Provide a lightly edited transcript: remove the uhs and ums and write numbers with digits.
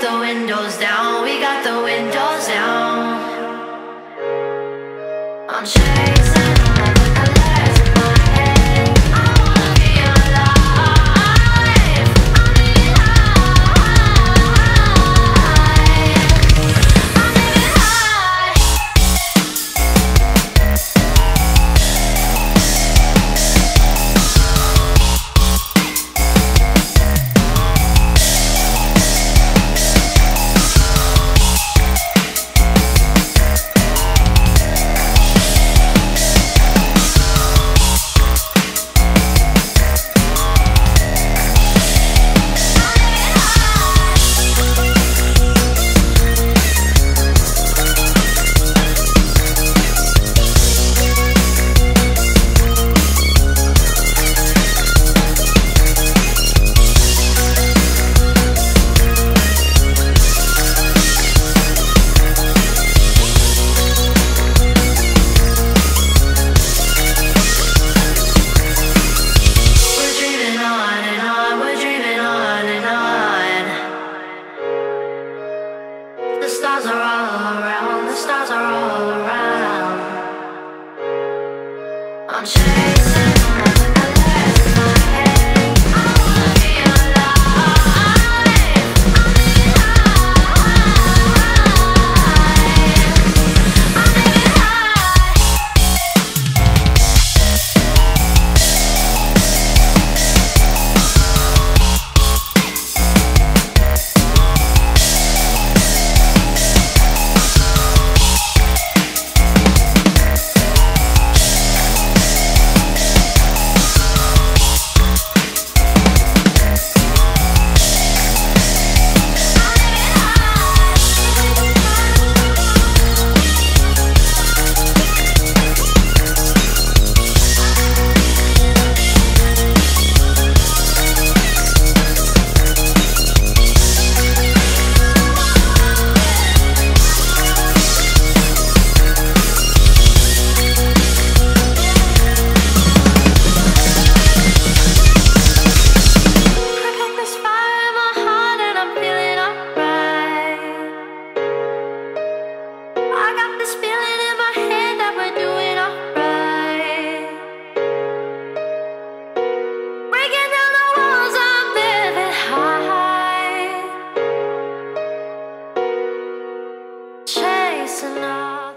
got the windows down, we got the windows down. I'm chasing on with the lights in my head. I wanna be alive, I need high, I'm living and all.